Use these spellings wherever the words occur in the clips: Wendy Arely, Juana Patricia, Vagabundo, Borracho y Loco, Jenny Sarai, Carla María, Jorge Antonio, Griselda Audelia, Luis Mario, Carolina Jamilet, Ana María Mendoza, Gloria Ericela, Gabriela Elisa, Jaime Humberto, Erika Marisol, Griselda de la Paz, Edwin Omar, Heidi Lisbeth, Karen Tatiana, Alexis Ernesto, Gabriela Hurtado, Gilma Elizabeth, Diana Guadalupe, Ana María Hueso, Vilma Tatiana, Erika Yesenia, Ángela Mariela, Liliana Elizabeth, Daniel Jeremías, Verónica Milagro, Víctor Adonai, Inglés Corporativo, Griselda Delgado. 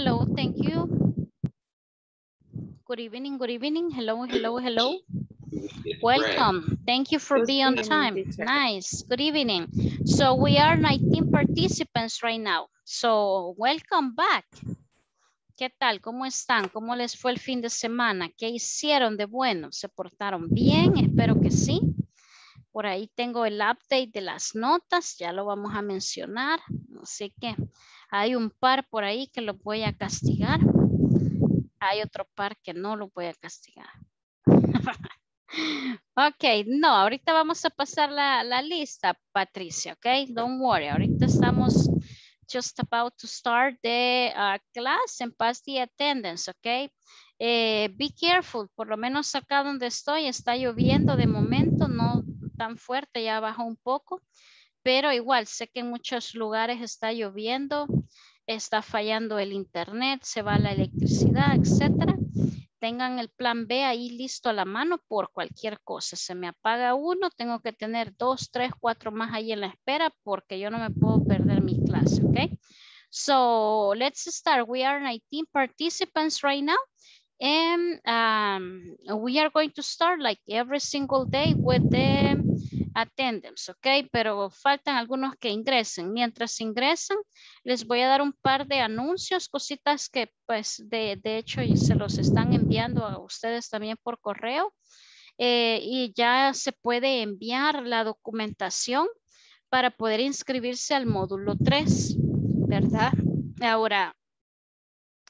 Hello, thank you. Good evening, good evening. Hello, hello, hello. Welcome. Thank you for being on time. Nice. Good evening. So we are 19 participants right now. So welcome back. ¿Qué tal? ¿Cómo están? ¿Cómo les fue el fin de semana? ¿Qué hicieron de bueno? ¿Se portaron bien? Espero que sí. Por ahí tengo el update de las notas. Ya lo vamos a mencionar. Así que hay un par por ahí que lo voy a castigar. Hay otro par que no lo voy a castigar. Ok, no, ahorita vamos a pasar la lista, Patricia, ok? Don't worry, ahorita estamos just about to start the class and pass the attendance, ok? Be careful, por lo menos acá donde estoy está lloviendo de momento, no tan fuerte, ya bajó un poco, pero igual sé que en muchos lugares está lloviendo, está fallando el internet, se va la electricidad, etcétera. Tengan el plan B ahí listo a la mano por cualquier cosa. Se me apaga uno, tengo que tener 2, 3, 4 más ahí en la espera porque yo no me puedo perder mi clase, ¿ok? So, let's start. We are 19 participants right now. And we are going to start like every single day with the attendance, ¿ok? Pero faltan algunos que ingresen. Mientras ingresan, les voy a dar un par de anuncios, cositas que pues de hecho se los están enviando a ustedes también por correo. Y ya se puede enviar la documentación para poder inscribirse al módulo 3, ¿verdad? Ahora,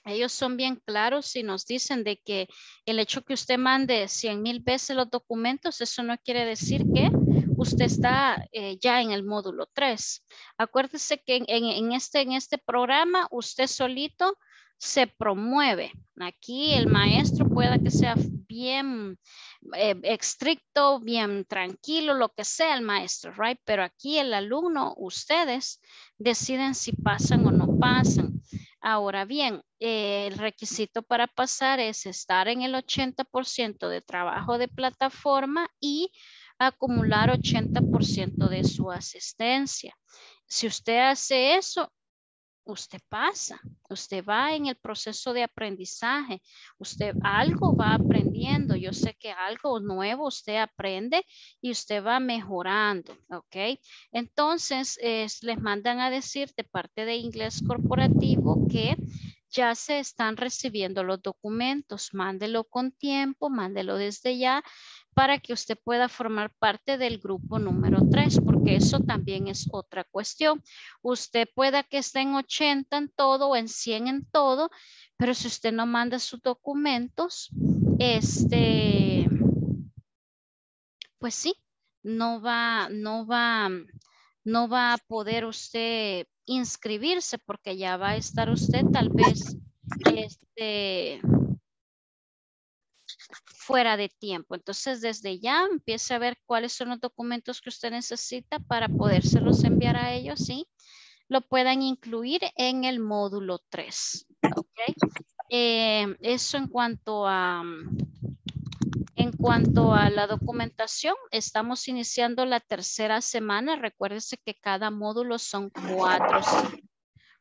ellos son bien claros y nos dicen de que el hecho que usted mande 100,000 veces los documentos, eso no quiere decir que usted está ya en el módulo 3. Acuérdese que en este programa usted solito se promueve. Aquí el maestro pueda que sea bien estricto, bien tranquilo, lo que sea el maestro, right? Pero aquí el alumno, ustedes deciden si pasan o no pasan. Ahora bien, el requisito para pasar es estar en el 80% de trabajo de plataforma y acumular 80% de su asistencia. Si usted hace eso, usted pasa, usted va en el proceso de aprendizaje, usted algo va aprendiendo, yo sé que algo nuevo usted aprende y usted va mejorando, ¿ok? Entonces, les mandan a decir de parte de Inglés Corporativo que ya se están recibiendo los documentos, mándelo con tiempo, mándelo desde ya, para que usted pueda formar parte del grupo número 3, porque eso también es otra cuestión. Usted pueda que esté en 80 en todo o en 100 en todo, pero si usted no manda sus documentos, pues sí, no va a poder usted inscribirse porque ya va a estar usted tal vez fuera de tiempo. Entonces, desde ya empiece a ver cuáles son los documentos que usted necesita para podérselos enviar a ellos y lo puedan incluir en el módulo 3. ¿Okay? Eso en cuanto a la documentación, estamos iniciando la tercera semana. Recuérdese que cada módulo son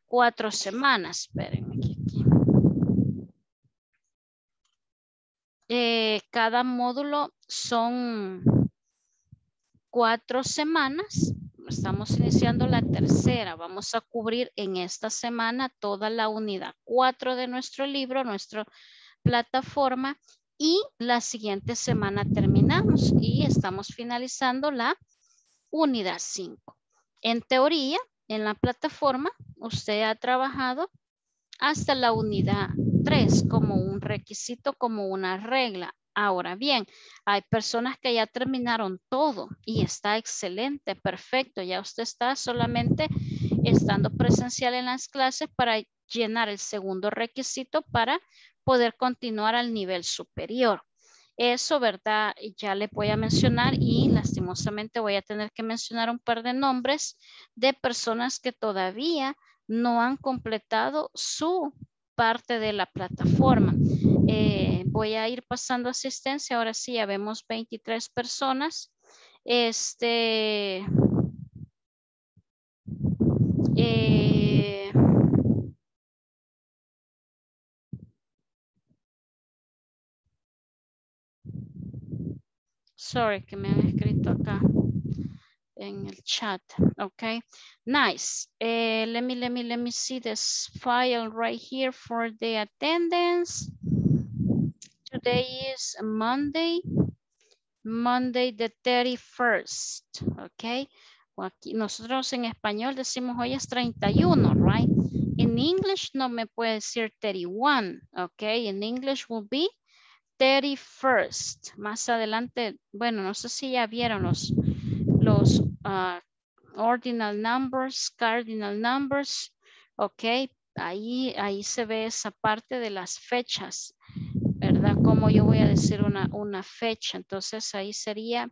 4 semanas. Espérenme aquí. Cada módulo son 4 semanas. Estamos iniciando la tercera. Vamos a cubrir en esta semana toda la unidad 4 de nuestro libro, nuestra plataforma. Y la siguiente semana terminamos y estamos finalizando la unidad 5. En teoría, en la plataforma, usted ha trabajado hasta la unidad 3 como un requisito, como una regla. Ahora bien, hay personas que ya terminaron todo y está excelente, perfecto. Ya usted está solamente estando presencial en las clases para llenar el segundo requisito para poder continuar al nivel superior. Eso, ¿verdad? Ya les voy a mencionar y lastimosamente voy a tener que mencionar un par de nombres de personas que todavía no han completado su parte de la plataforma. Voy a ir pasando asistencia. Ahora sí, ya vemos 23 personas. Sorry, que me han escrito acá en el chat. Okay, nice. Let me see this file right here for the attendance. Today is Monday, the 31st. Okay, aquí nosotros en español decimos hoy es 31, right? In English no me puede decir 31, okay? In English will be 31st. Más adelante, bueno, no sé si ya vieron los ordinal numbers, cardinal numbers, ok, ahí se ve esa parte de las fechas, ¿verdad? Como yo voy a decir una fecha, entonces ahí sería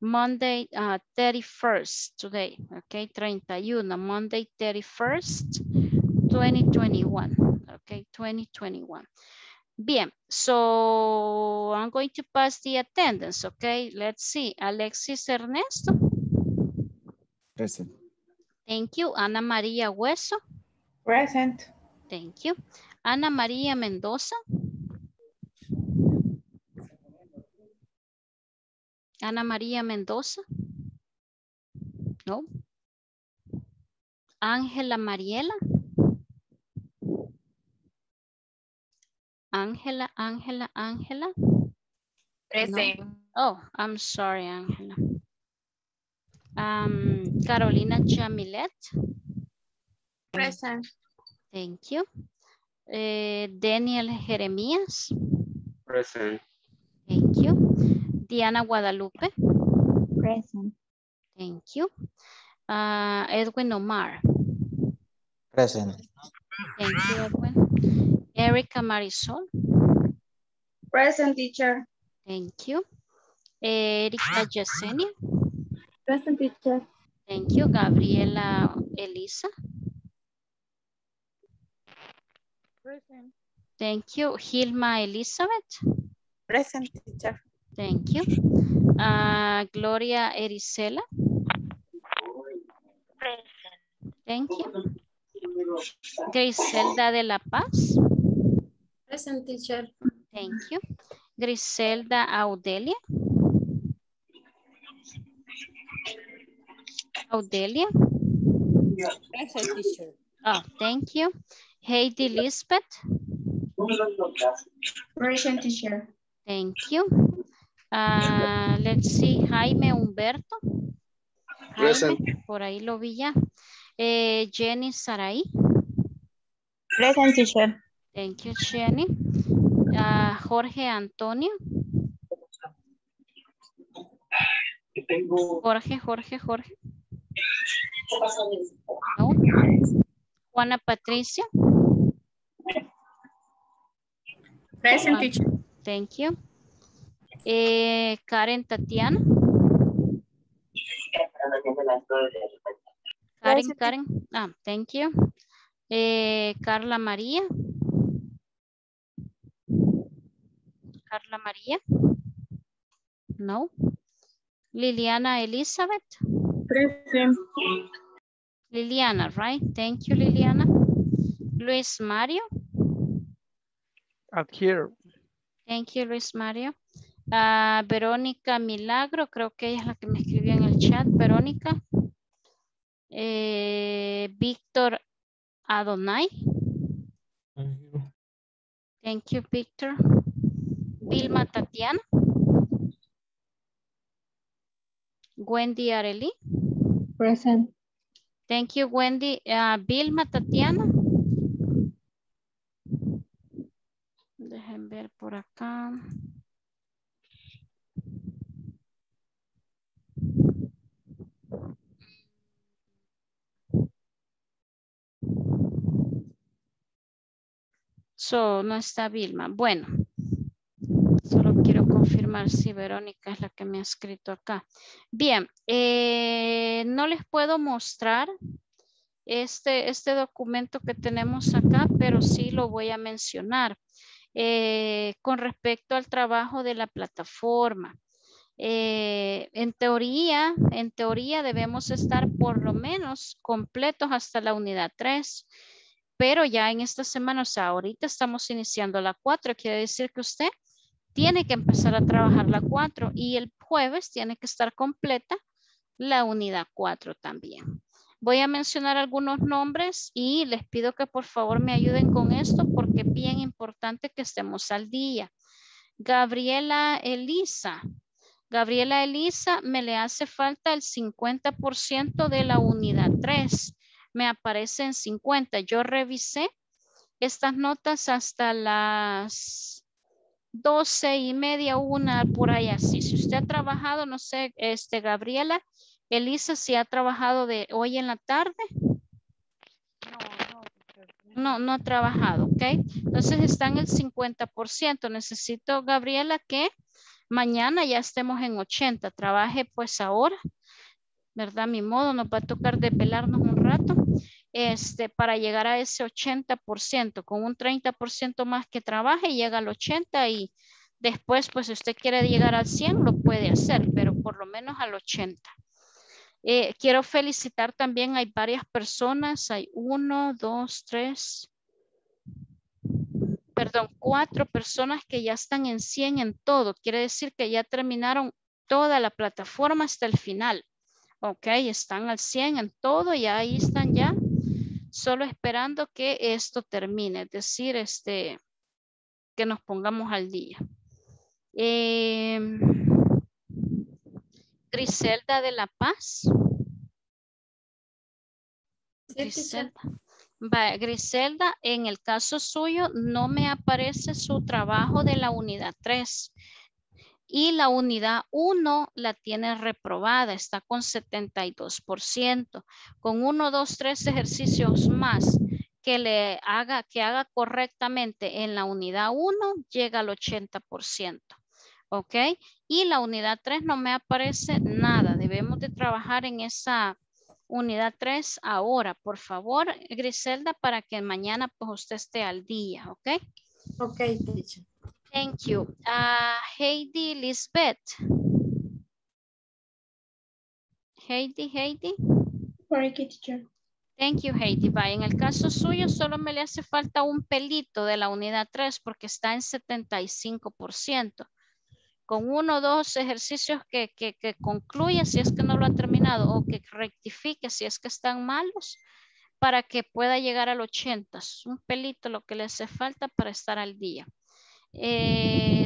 Monday 31st today, ok, 31, Monday 31st, 2021, ok, 2021. Bien, so I'm going to pass the attendance, okay? Let's see, Alexis Ernesto. Present. Thank you. Ana María Hueso. Present. Thank you. Ana María Mendoza. Ana María Mendoza. No. Ángela Mariela. Ángela. Present. No. Oh, I'm sorry, Ángela. Carolina Jamilet. Present. Thank you. Daniel Jeremías. Present. Thank you. Diana Guadalupe. Present. Thank you. Edwin Omar. Present. Thank you, Edwin. Erika Marisol. Present, teacher. Thank you. Erika Yesenia. Present, teacher. Thank you. Gabriela Elisa. Present. Thank you. Gilma Elizabeth. Present, teacher. Thank you. Gloria Ericela. Present. Thank you. Griselda de la Paz. Present, teacher. Thank you. Griselda Audelia. Audelia. Present, teacher. Oh, thank you. Heidi Lisbeth. Present, teacher. Thank you. Let's see. Jaime Humberto. Jaime, present. Por ahí lo vi ya. Jenny Sarai. Present, teacher. Thank you, Jenny. Jorge Antonio. Jorge. No. Juana Patricia. Present, teacher. Thank you. Karen Tatiana. Karen. Ah, thank you. Carla María. No. Liliana Elizabeth. Present. Liliana, right? Thank you, Liliana. Luis Mario. Up here. Thank you, Luis Mario. Verónica Milagro, creo que ella es la que me escribió en el chat. Verónica. Víctor Adonai. Thank you, Víctor. Vilma Tatiana. Wendy Arely. Present. Thank you, Wendy. Vilma Tatiana. Dejen ver por acá. So, no está Vilma. Bueno, solo quiero confirmar si Verónica es la que me ha escrito acá. Bien, no les puedo mostrar este documento que tenemos acá, pero sí lo voy a mencionar con respecto al trabajo de la plataforma. En teoría debemos estar por lo menos completos hasta la unidad 3. Pero ya en esta semana, o sea, ahorita estamos iniciando la 4, quiere decir que usted tiene que empezar a trabajar la 4 y el jueves tiene que estar completa la unidad 4 también. Voy a mencionar algunos nombres y les pido que por favor me ayuden con esto porque es bien importante que estemos al día. Gabriela Elisa. Gabriela Elisa, me le hace falta el 50% de la unidad 3. Me aparecen 50. Yo revisé estas notas hasta las 12:30, 1, por ahí así. Si usted ha trabajado, no sé, Gabriela Elisa, si ha trabajado de hoy en la tarde. No ha trabajado, ¿ok? Entonces está en el 50%. Necesito, Gabriela, que mañana ya estemos en 80. Trabaje pues ahora, ¿verdad? Ni modo, nos va a tocar desvelarnos un rato para llegar a ese 80%. Con un 30% más que trabaje, llega al 80 y después, pues si usted quiere llegar al 100, lo puede hacer, pero por lo menos al 80. Quiero felicitar también, hay varias personas, hay 4 personas que ya están en 100 en todo. Quiere decir que ya terminaron toda la plataforma hasta el final. Ok, están al 100 en todo y ahí están ya, solo esperando que esto termine, es decir, que nos pongamos al día. Griselda de La Paz. Griselda. Griselda, en el caso suyo no me aparece su trabajo de la unidad 3 y la unidad 1 la tiene reprobada, está con 72%. Con 1, 2, 3 ejercicios más que haga correctamente en la unidad 1 llega al 80%. Ok, y la unidad 3 no me aparece nada. Debemos de trabajar en esa unidad 3 ahora, por favor, Griselda, para que mañana pues usted esté al día, ok. Ok, teacher. Thank you. Heidi Lisbeth. Heidi. Sorry, teacher. Thank you, Heidi. Bye. En el caso suyo solo me le hace falta un pelito de la unidad 3 porque está en 75%. Con 1 o 2 ejercicios que concluya si es que no lo ha terminado o que rectifique si es que están malos para que pueda llegar al 80. Es un pelito lo que le hace falta para estar al día.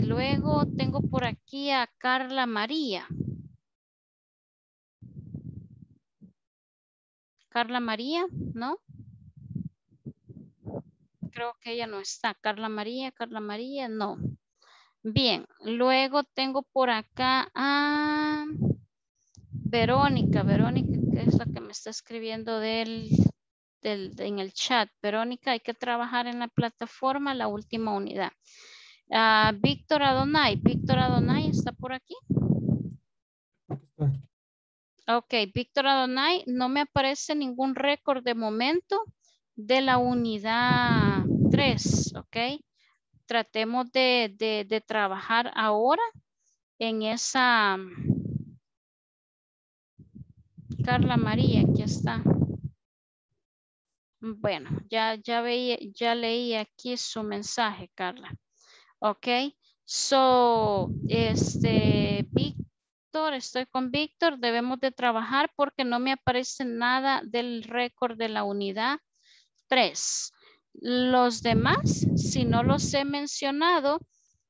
Luego tengo por aquí a Carla María. Carla María, ¿no? Creo que ella no está. Carla María, no. Bien, luego tengo por acá a Verónica. Verónica, que es la que me está escribiendo en el chat. Verónica, hay que trabajar en la plataforma, la última unidad. Víctor Adonai. Víctor Adonai, ¿está por aquí? Ok, Víctor Adonai, no me aparece ningún récord de momento de la unidad 3, ok. Tratemos de trabajar ahora en esa. Carla María, aquí está. Bueno, ya leí aquí su mensaje, Carla. Ok, so, Víctor, estoy con Víctor, debemos de trabajar porque no me aparece nada del récord de la unidad 3. Los demás, si no los he mencionado,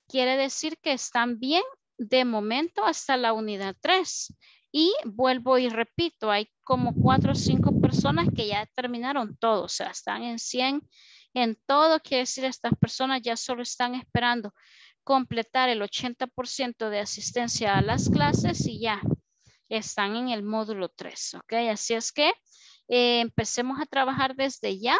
quiere decir que están bien de momento hasta la unidad 3. Y vuelvo y repito, hay como 4 o 5 personas que ya terminaron todo. O sea, están en 100 en todo. Quiere decir, estas personas ya solo están esperando completar el 80% de asistencia a las clases y ya están en el módulo 3. ¿Ok? Así es que empecemos a trabajar desde ya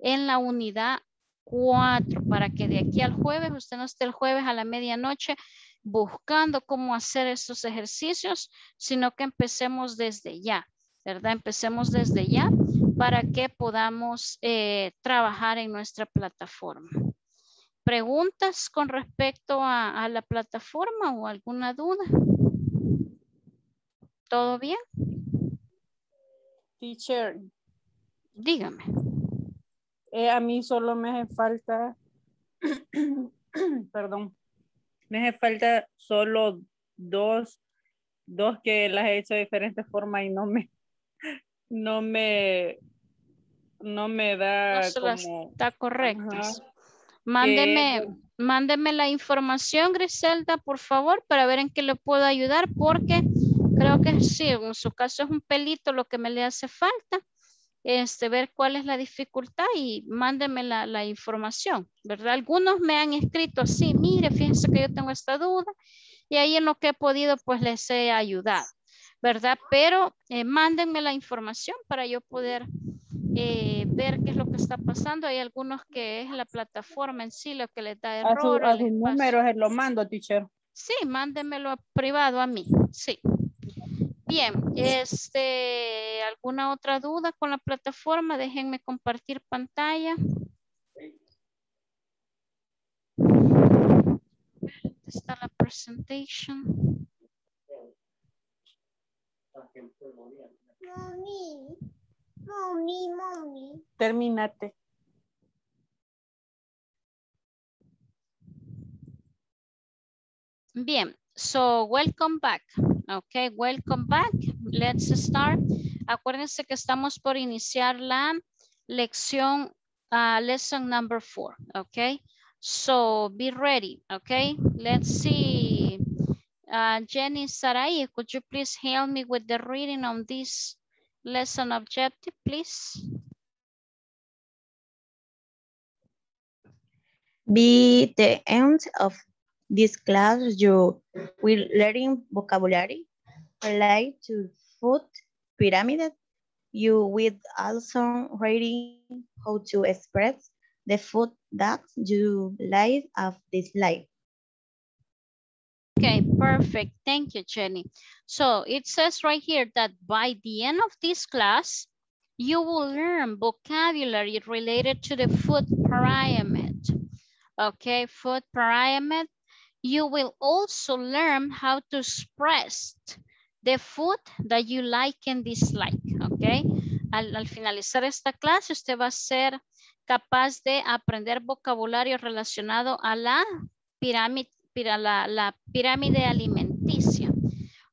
en la unidad 4 para que de aquí al jueves, usted no esté el jueves a la medianoche buscando cómo hacer estos ejercicios, sino que empecemos desde ya, ¿verdad? Empecemos desde ya para que podamos trabajar en nuestra plataforma. ¿Preguntas con respecto a la plataforma o alguna duda? ¿Todo bien? Teacher. Dígame. A mí solo me hace falta, perdón, me hace falta solo 2 dos que las he hecho de diferentes formas y no me da no como... Está correcto. Mándeme la información, Griselda, por favor, para ver en qué le puedo ayudar, porque creo que sí, en su caso es un pelito lo que me le hace falta, ver cuál es la dificultad y mándeme la información, ¿verdad? Algunos me han escrito así, mire, fíjense que yo tengo esta duda, y ahí en lo que he podido, pues les he ayudado, ¿verdad? Pero mándenme la información para yo poder ver qué es lo que está pasando. Hay algunos que es la plataforma en sí lo que les da error. A sus números lo mando, teacher. Sí, mándenmelo privado a mí, sí. Bien, ¿alguna otra duda con la plataforma? Déjenme compartir pantalla. ¿Dónde está la presentación? Mami. Termínate. Bien. So, welcome back. Okay, welcome back. Let's start. Acuérdense que estamos por iniciar la lección, lesson number 4. Okay, so be ready. Okay, let's see. Jenny Sarai, could you please help me with the reading on this lesson objective, please? By the end of this class, you will learn vocabulary related to food pyramid. You will also reading how to express the food that you like of this life. Okay, perfect. Thank you, Jenny. So it says right here that by the end of this class, you will learn vocabulary related to the food pyramid. Okay, food pyramid. You will also learn how to express the food that you like and dislike, ¿ok? Al finalizar esta clase, usted va a ser capaz de aprender vocabulario relacionado a la pirámide alimenticia.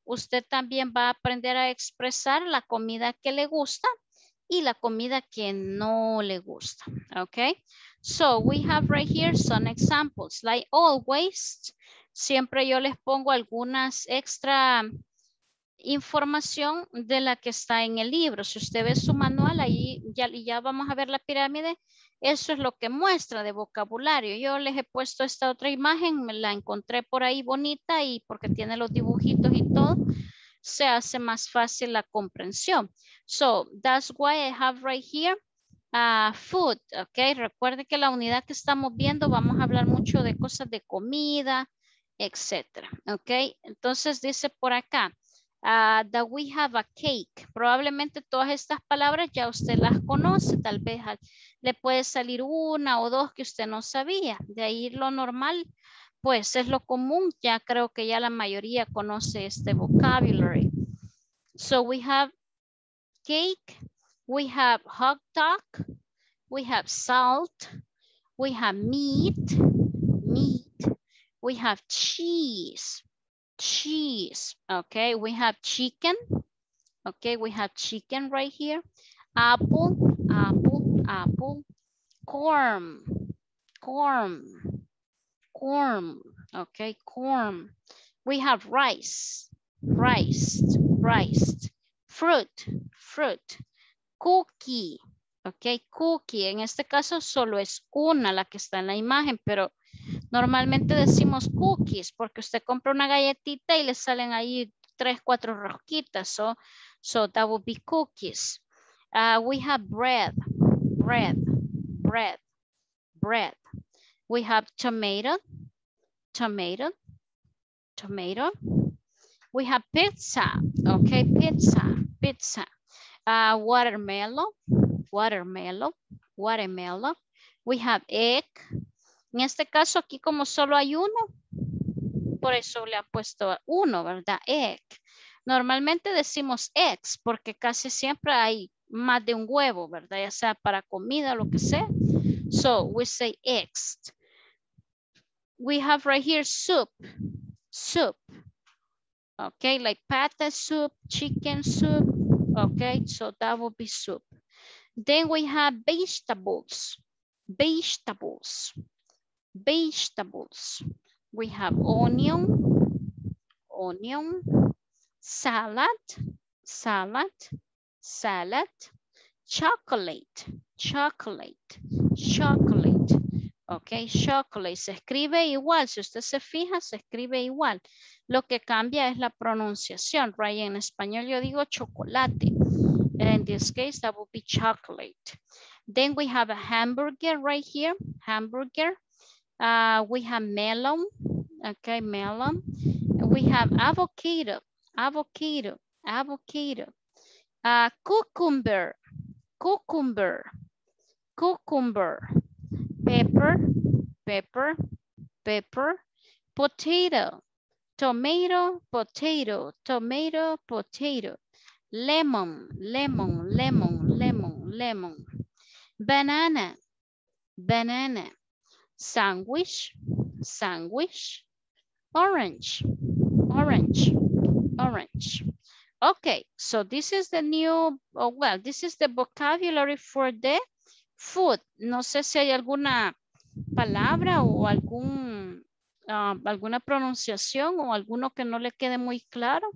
Usted también va a aprender a expresar la comida que le gusta y la comida que no le gusta, ¿ok? So we have right here some examples. Like always, siempre yo les pongo algunas extra información de la que está en el libro. Si usted ve su manual, ahí ya vamos a ver la pirámide. Eso es lo que muestra de vocabulario. Yo les he puesto esta otra imagen, me la encontré por ahí bonita y porque tiene los dibujitos y todo, se hace más fácil la comprensión. So that's why I have right here food, ok. Recuerde que la unidad que estamos viendo, vamos a hablar mucho de cosas de comida, etcétera, ok. Entonces dice por acá, that we have a cake. Probablemente todas estas palabras ya usted las conoce, tal vez le puede salir una o dos que usted no sabía. De ahí lo normal, pues es lo común, ya creo que ya la mayoría conoce este vocabulary. So we have cake, we have hot dog, we have salt, we have meat, we have cheese, okay, we have chicken, okay, we have chicken right here, apple, corn, okay, corn. We have rice, fruit, cookie, ok, cookie. En este caso solo es una la que está en la imagen, pero normalmente decimos cookies porque usted compra una galletita y le salen ahí 3, 4 rosquitas, so that would be cookies. We have bread. We have tomato. We have pizza, okay, pizza. Watermelon. We have egg. En este caso aquí como solo hay uno, por eso le han puesto uno, ¿verdad? Egg. Normalmente decimos eggs porque casi siempre hay más de un huevo, ¿verdad? Ya sea para comida o lo que sea. So we say eggs. We have right here soup. Okay, like pata soup, chicken soup. Okay, so that would be soup. Then we have vegetables. Vegetables. Vegetables. We have onion. Onion. Salad. Salad. Salad. Chocolate. Chocolate. Chocolate. Ok, chocolate, se escribe igual, si usted se fija, se escribe igual. Lo que cambia es la pronunciación, right? En español yo digo chocolate. In this case, that would be chocolate. Then we have a hamburger right here, hamburger. We have melon, okay, melon. We have avocado, avocado, avocado. Cucumber, cucumber, cucumber. Pepper, pepper, pepper. Potato, tomato, potato, tomato, potato. Lemon, lemon, lemon, lemon, lemon. Banana, banana. Sandwich, sandwich. Orange, orange, orange. Okay, so this is the new, oh, well, this is the vocabulary for the food. No sé si hay alguna palabra o alguna pronunciación o alguno que no le quede muy claro.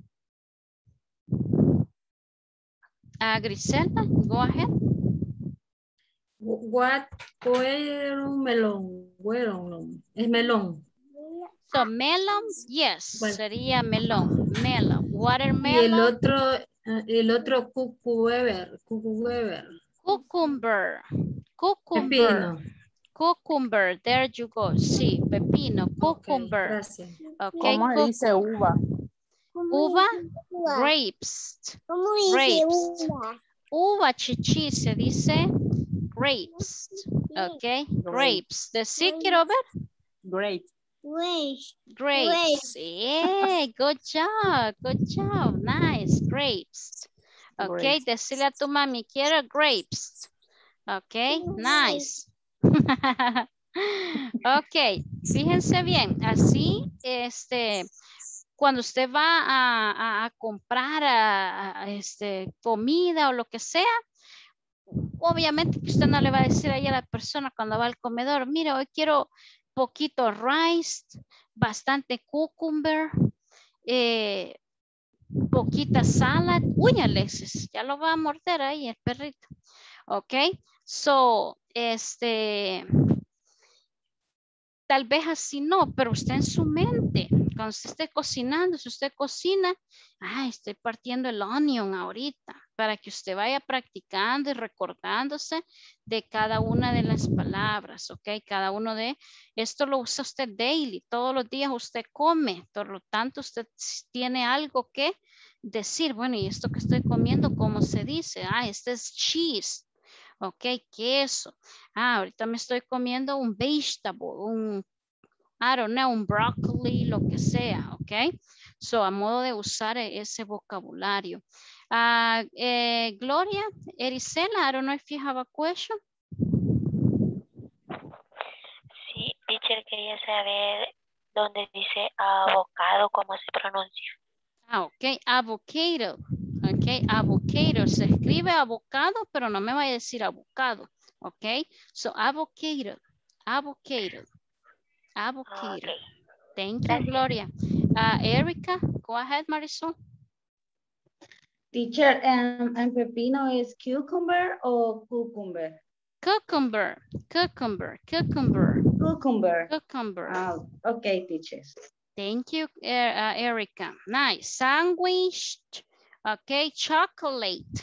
Griselda, go ahead. What? Melón. Melón. Es melón. So, melón, yes. Bueno. Sería melón. Melón. Watermelon. Y el otro cucumber. Cucumber. Cucumber, cucumber, pepino. Cucumber, there you go, sí, pepino, cucumber. Okay, ¿cómo dice uva? Uva, grapes, grapes. Uva chichi se dice grapes, ok, grapes. Decir, quiero ver. Grapes. Grapes. Grapes, yeah, good job, nice, grapes. Okay, grapes. Decirle a tu mami, quiero grapes. Okay, nice. Okay, fíjense bien, así, cuando usted va a comprar comida o lo que sea, obviamente que usted no le va a decir ahí a la persona cuando va al comedor, mira, hoy quiero poquito rice, bastante cucumber, poquita salad. Uy, Alexis, ya lo va a morder ahí el perrito. Ok, so, tal vez así no, pero usted en su mente, cuando usted esté cocinando, si usted cocina, ay, estoy partiendo el onion ahorita, para que usted vaya practicando y recordándose de cada una de las palabras, ok, cada uno de, esto lo usa usted daily, todos los días usted come, por lo tanto usted tiene algo que decir, bueno, y esto que estoy comiendo, ¿cómo se dice? Ah, este es cheese. Ok, queso. Ah, ahorita me estoy comiendo un vegetable, un, I don't know, un brócoli, lo que sea, ok. So, a modo de usar ese vocabulario. Gloria, Ericela, I don't know if you have a question. Sí, teacher, quería saber dónde dice avocado, cómo se pronuncia. Ah, ok, avocado. Ok, avocado, se escribe avocado, pero no me vaya a decir avocado, ok, so avocado, avocado, avocado, okay. Thank you, Gloria. Erica, go ahead, Marisol. Teacher, and pepino is cucumber or cucumber? Cucumber, cucumber, cucumber. Cucumber. Cucumber. Oh, okay, teachers. Thank you, Erica. Nice, sandwich. Ok, chocolate,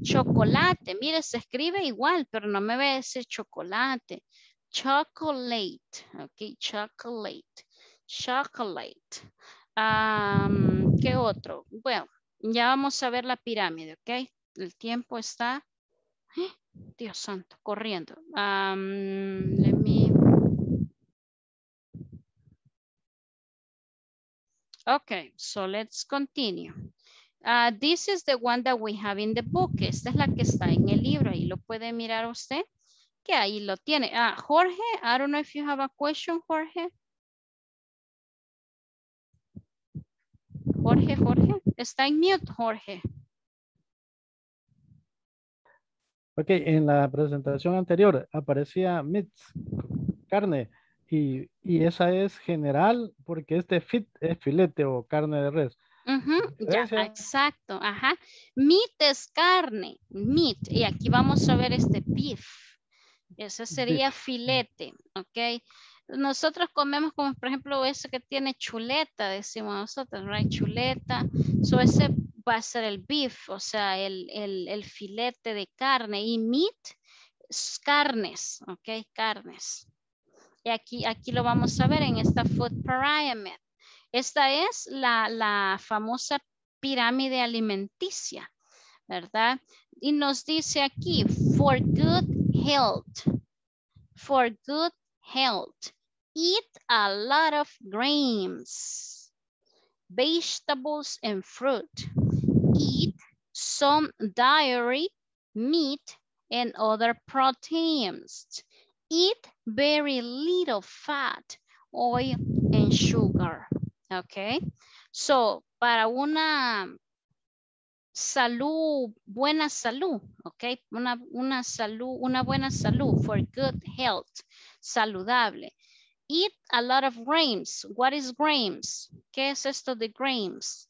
chocolate, mire, se escribe igual, pero no me voy a decir chocolate, chocolate, ok, chocolate, chocolate, ¿qué otro? Bueno, ya vamos a ver la pirámide, ok, el tiempo está, Dios santo, corriendo, let me... ok, so let's continue. This is the one that we have in the book. Esta es la que está en el libro. Ahí lo puede mirar usted, que ahí lo tiene. Jorge, I don't know if you have a question, Jorge. Jorge, Jorge, está en mute, Jorge. Ok, en la presentación anterior aparecía meat, carne, y esa es general porque este fit es filete o carne de res. Ya, exacto, ajá. Meat es carne, meat, y aquí vamos a ver este beef. Ese sería filete, ok. Nosotros comemos como por ejemplo eso que tiene chuleta, decimos nosotros, right? Chuleta. So ese va a ser el beef, o sea, el filete de carne. Y meat, carnes, ok, carnes. Y aquí lo vamos a ver en esta food pyramid. Esta es la famosa pirámide alimenticia, ¿verdad? Y nos dice aquí, for good health, for good health, eat a lot of grains, vegetables and fruit, eat some dairy, meat and other proteins, eat very little fat, oil and sugar. Ok, so para una salud, buena salud, ok, una buena salud, for good health, saludable. Eat a lot of grains. What is grains? ¿Qué es esto de grains?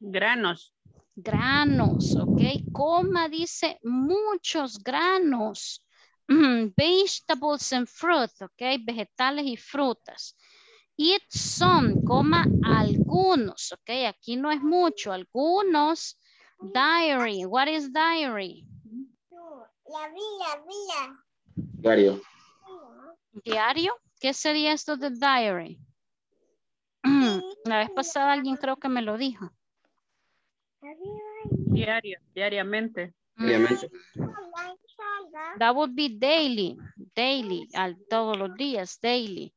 Granos. Granos, ok, coma dice muchos granos, vegetables and fruit, ok, vegetales y frutas. Eat some, coma algunos, ok, aquí no es mucho, algunos. Diary, what is diary? Diario. Diario, ¿qué sería esto de diary? La vez pasada alguien creo que me lo dijo. Diario, diariamente. Diariamente. That would be daily, daily, todos los días, daily.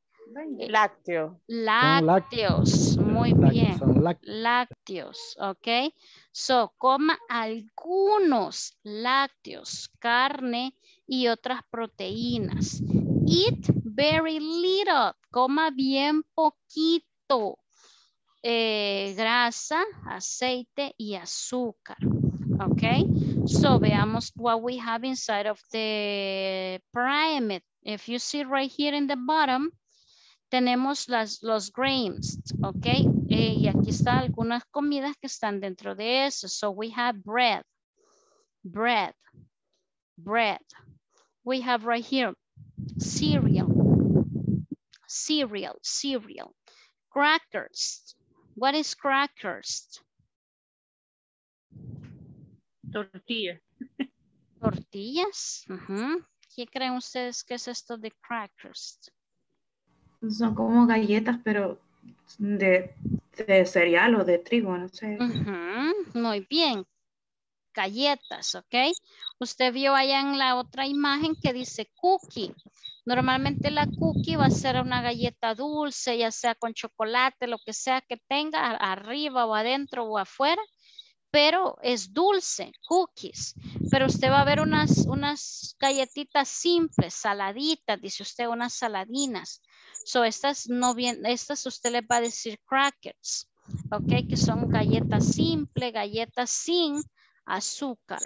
Lácteo. Lácteos, muy bien. Lácteos, ok. So, coma algunos lácteos, carne y otras proteínas. Eat very little, coma bien poquito. Grasa, aceite y azúcar. Ok. So, veamos what we have inside of the pyramid. If you see right here in the bottom, tenemos los grains, ok, y aquí están algunas comidas que están dentro de eso. So we have bread, bread, bread. We have right here cereal, cereal, cereal. Crackers, what is crackers? Tortilla. Tortillas. ¿Qué creen ustedes que es esto de crackers? Son como galletas, pero de cereal o de trigo, no sé. Muy bien. Galletas, ok. Usted vio allá en la otra imagen que dice cookie. Normalmente la cookie va a ser una galleta dulce, ya sea con chocolate, lo que sea que tenga, arriba o adentro o afuera, pero es dulce, cookies. Pero usted va a ver unas galletitas simples, saladitas, dice usted, unas saladinas. So estas no bien, estas usted les va a decir crackers, ok, que son galletas simples, galletas sin azúcar.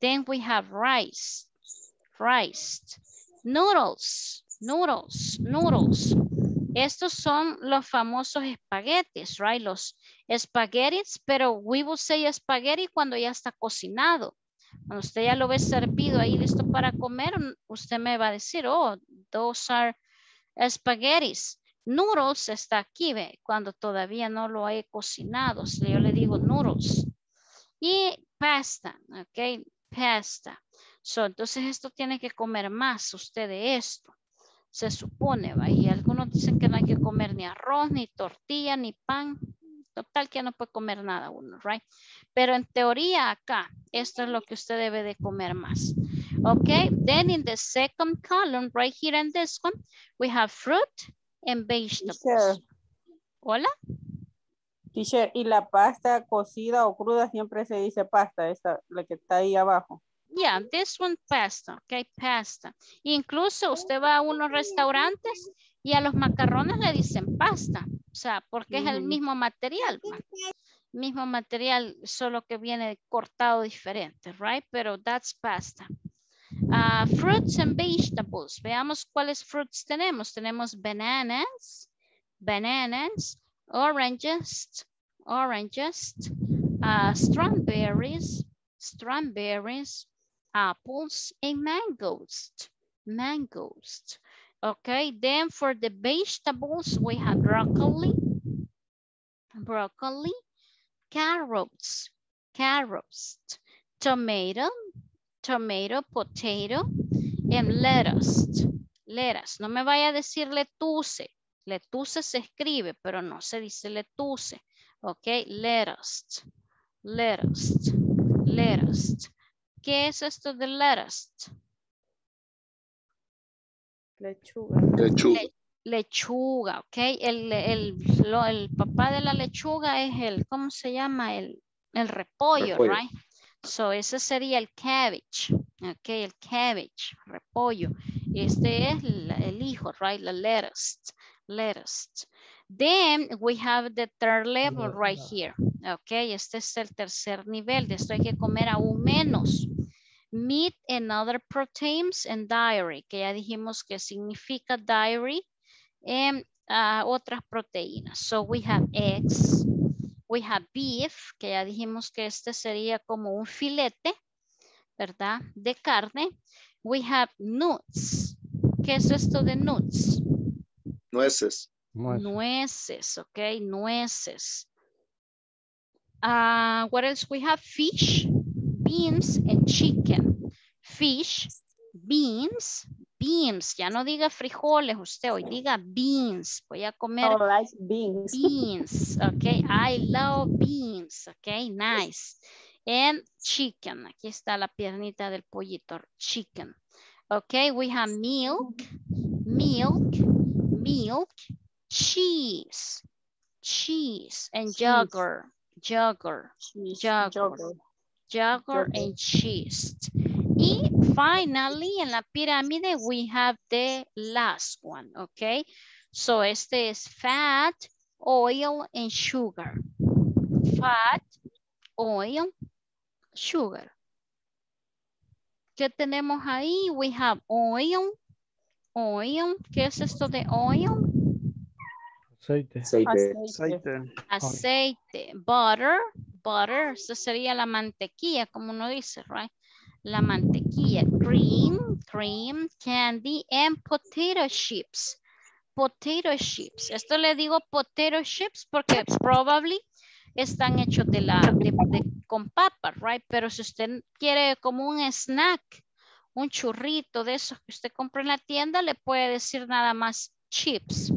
Then we have rice, rice, noodles, noodles, noodles. Estos son los famosos espaguetis, right? Los espaguetis, pero we will say espagueti cuando ya está cocinado. Cuando usted ya lo ve servido ahí listo para comer, usted me va a decir, oh, those are espaguetis. Noodles está aquí, ve, cuando todavía no lo he cocinado. Yo le digo noodles. Y pasta, ok, pasta. So, entonces esto tiene que comer más usted de esto. Se supone, va, y algunos dicen que no hay que comer ni arroz, ni tortilla, ni pan. Total que no puede comer nada uno, right? Pero en teoría acá, esto es lo que usted debe de comer más. Okay, then in the second column, right here in this one, we have fruit and vegetables. Teacher. Hola. Teacher, y la pasta cocida o cruda siempre se dice pasta, esta, la que está ahí abajo. Yeah, this one pasta, okay, pasta. Incluso usted va a unos restaurantes y a los macarrones le dicen pasta, o sea, porque es el mismo material. mismo material, solo que viene cortado diferente, right? Pero that's pasta. Fruits and vegetables. Veamos cuáles fruits tenemos. Tenemos bananas, bananas, oranges, oranges, strawberries, strawberries, apples, and mangoes, mangoes. Okay, then for the vegetables, we have broccoli, broccoli, carrots, carrots, tomato, tomato, potato, and lettuce, lettuce. No me vaya a decir lettuce. Lettuce se escribe, pero no se dice lettuce. Ok, lettuce, lettuce, lettuce. ¿Qué es esto de lettuce? Lechuga. Lechuga. Lechuga, ok. El papá de la lechuga es el, ¿cómo se llama? El repollo, repollo, right? So, ese sería el cabbage, ok, el cabbage, repollo. Este es el hijo, right? La lettuce, lettuce. Then we have the third level right here, ok. Este es el tercer nivel, de esto hay que comer aún menos. Meat and other proteins and dairy, que ya dijimos que significa dairy, and otras proteínas. So we have eggs, we have beef, que ya dijimos que este sería como un filete, ¿verdad? De carne. We have nuts. ¿Qué es esto de nuts? Nueces. Nueces, ok, nueces. What else? We have fish, beans, and chicken. Fish, beans, beans. Ya no diga frijoles usted, hoy diga beans. Voy a comer like beans. Beans, ok. I love beans, ok, nice. And chicken. Aquí está la piernita del pollito, chicken. Ok, we have milk, milk, milk, cheese, cheese, and cheese. Yogurt, yogurt, cheese. Yogurt. Yogurt. Yogurt and cheese. Y finally, en la pirámide, we have the last one, okay? So, este es fat, oil, and sugar. Fat, oil, sugar. ¿Qué tenemos ahí? We have oil, oil. ¿Qué es esto de oil? Aceite. Aceite. Aceite. Aceite. Butter. Butter, eso sería la mantequilla, como uno dice, right? La mantequilla, cream, cream, candy, and potato chips. Potato chips. Esto le digo potato chips porque probably están hechos de con papa, right? Pero si usted quiere como un snack, un churrito de esos que usted compra en la tienda, le puede decir nada más chips,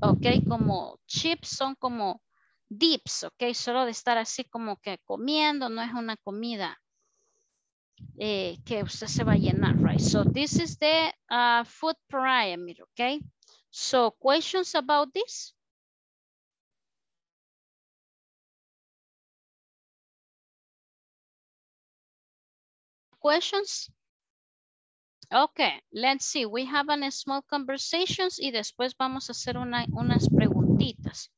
¿ok? Como chips son como dips, ok, solo de estar así como que comiendo, no es una comida que usted se va a llenar, right? So this is the food pyramid, ok? So questions about this? Questions? Okay, let's see, we have a small conversations y después vamos a hacer unas preguntitas.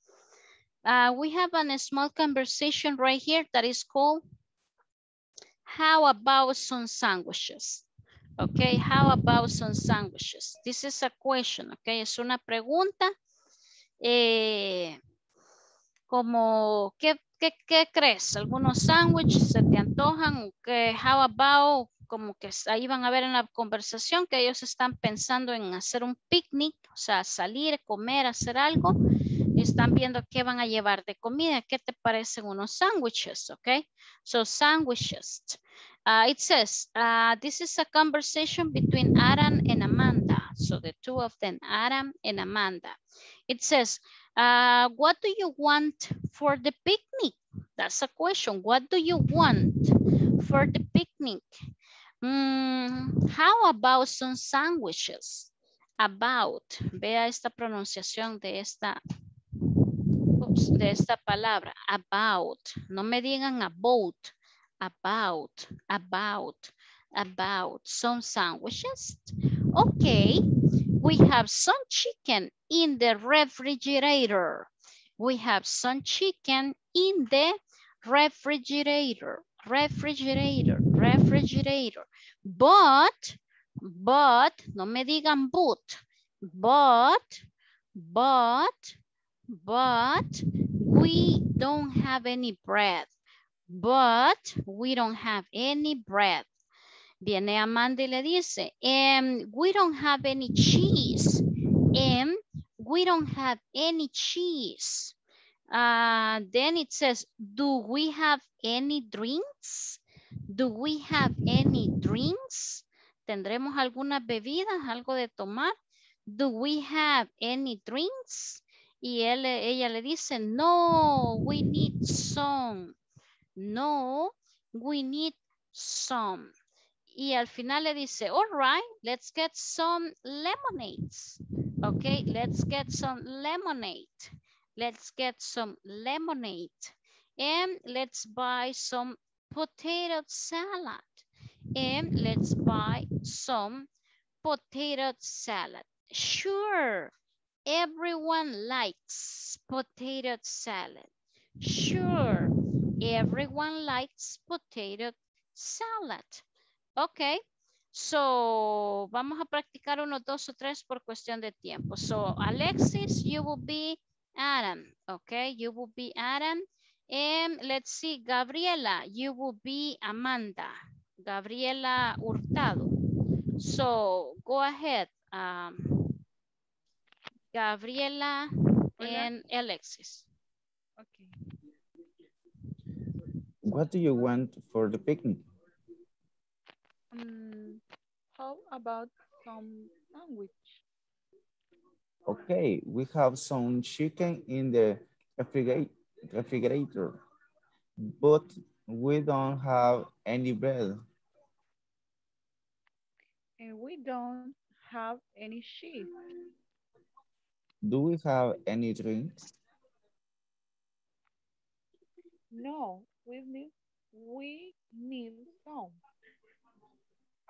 We have a small conversation right here that is called, how about some sandwiches? Okay, how about some sandwiches? This is a question, okay, es una pregunta. Como, ¿qué crees? ¿Algunos sándwiches se te antojan? Okay, how about, como que ahí van a ver en la conversación que ellos están pensando en hacer un picnic, o sea, salir, comer, hacer algo. Están viendo qué van a llevar de comida. ¿Qué te parecen unos sándwiches? Okay, so sandwiches. It says, this is a conversation between Adam and Amanda. So the two of them, Adam and Amanda. It says, what do you want for the picnic? That's a question. What do you want for the picnic? How about some sandwiches? About. Vea esta pronunciación de esta palabra, about. No me digan about, about, about, about. Some sandwiches. Okay, we have some chicken in the refrigerator. We have some chicken in the refrigerator, refrigerator, refrigerator. But, no me digan but, we don't have any bread. But we don't have any bread. Viene Amanda y le dice, and we don't have any cheese. And we don't have any cheese. Then it says, do we have any drinks? Do we have any drinks? ¿Tendremos algunas bebidas, algo de tomar? Do we have any drinks? Y ella le dice, no, we need some. No, we need some. Y al final le dice, all right, let's get some lemonades. Okay, let's get some lemonade. Let's get some lemonade. And let's buy some potato salad. And let's buy some potato salad. Sure, everyone likes potato salad. Sure, everyone likes potato salad. Okay, so vamos a practicar uno, dos o tres por cuestión de tiempo. So Alexis, you will be Adam. Okay, you will be Adam. And let's see, Gabriela, you will be Amanda. Gabriela Hurtado. So go ahead, Gabriela and Alexis. Okay. What do you want for the picnic? How about some sandwich? Okay, we have some chicken in the refrigerator, but we don't have any bread. And we don't have any cheese. Do we have any drinks? No, we need some.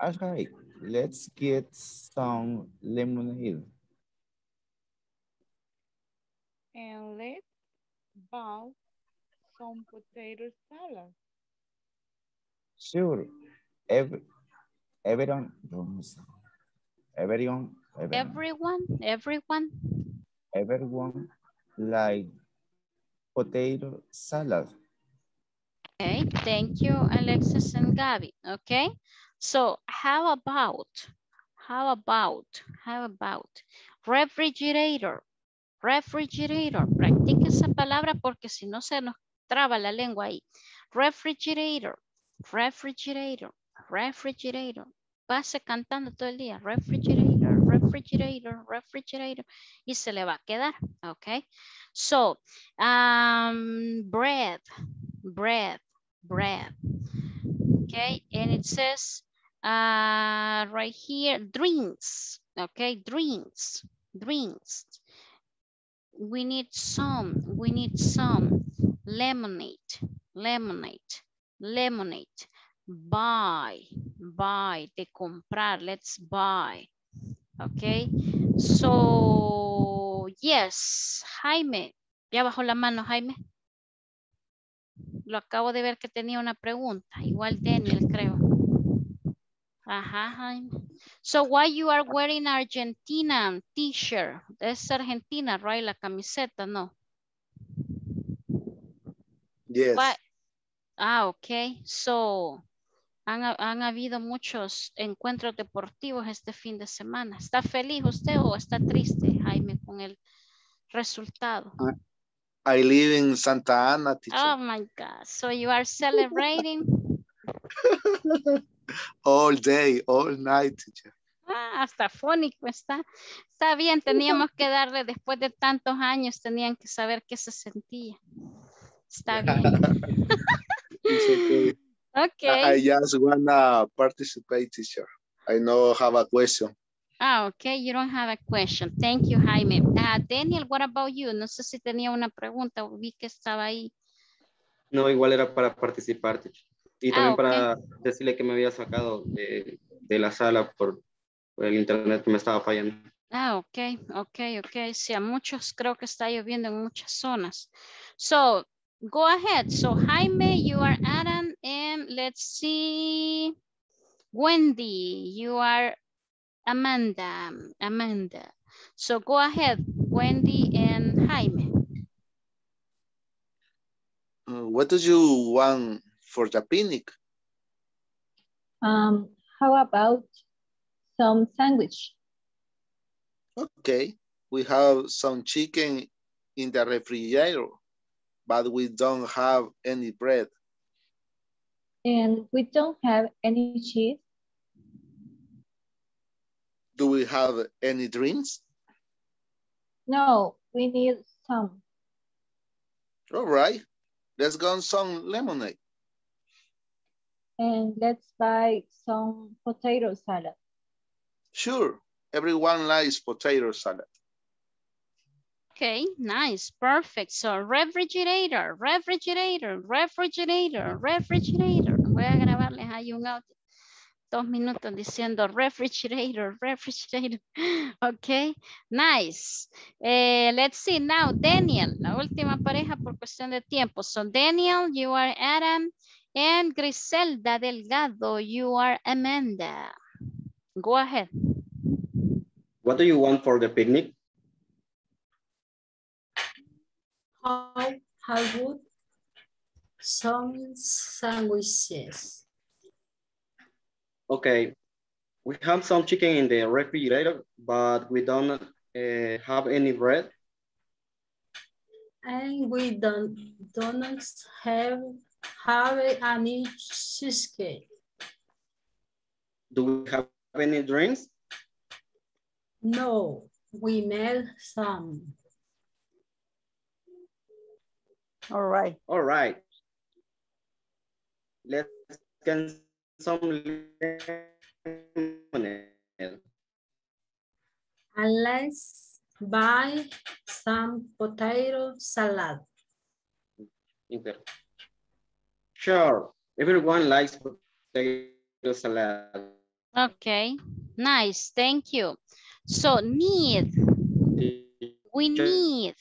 All right, let's get some lemonade. And let's buy some potato salad. Sure, everyone like potato salad. Okay, thank you, Alexis and Gabby. Okay, so how about refrigerator, refrigerator. Practique esa palabra porque si no se nos traba la lengua ahí. Refrigerator, refrigerator, refrigerator. Pase cantando todo el día, refrigerator, refrigerator, refrigerator, y se le va a quedar, okay? So, bread, okay? And it says right here, drinks, okay? Drinks. We need some, lemonade. Buy, de comprar, let's buy. Okay, so yes, Jaime, ya bajó la mano, Jaime. Lo acabo de ver que tenía una pregunta, igual Daniel creo. Ajá, Jaime. So why you are wearing Argentinian t-shirt? Es Argentina, right? La camiseta, no. Yes. Why? Ah, okay, so... Han habido muchos encuentros deportivos este fin de semana. ¿Está feliz usted o está triste, Jaime, con el resultado? I live in Santa Ana, teacher. Oh, my God. So you are celebrating? All day, all night, teacher. Ah, hasta fónico está. Está bien, teníamos que darle, después de tantos años, tenían que saber qué se sentía. Está bien. Okay. I just wanna participate, teacher. I don't have a question. Ah, okay, you don't have a question. Thank you, Jaime. Daniel, what about you? No sé si tenía una pregunta, vi que estaba ahí. No, igual era para participar, teacher. Y también okay, para decirle que me había sacado de la sala por el internet que me estaba fallando. Ah, okay. Sí, a muchos creo que está lloviendo en muchas zonas. So, Go ahead. So Jaime, you are Adam, and let's see, Wendy, you are Amanda. So go ahead, Wendy and Jaime. What do you want for the picnic? How about some sandwich? Okay, we have some chicken in the refrigerator, but we don't have any bread. And we don't have any cheese. Do we have any drinks? No, we need some. All right, let's go on some lemonade. And let's buy some potato salad. Sure, everyone likes potato salad. Okay, nice, perfect. So refrigerator, refrigerator, refrigerator, refrigerator. Voy a grabarles ahí un audio. 2 minutos diciendo refrigerator, refrigerator. Okay, nice. Let's see now, Daniel, la última pareja por cuestión de tiempo. So Daniel, you are Adam, and Griselda Delgado, you are Amanda. Go ahead. What do you want for the picnic? How would some sandwiches? Okay, we have some chicken in the refrigerator, but we don't have any bread. And we don't have any cheesecake. Do we have any drinks? No, we made some. All right, let's get some lemonade. And let's buy some potato salad. Okay. Sure, everyone likes potato salad. Okay, nice, thank you. So need, we need.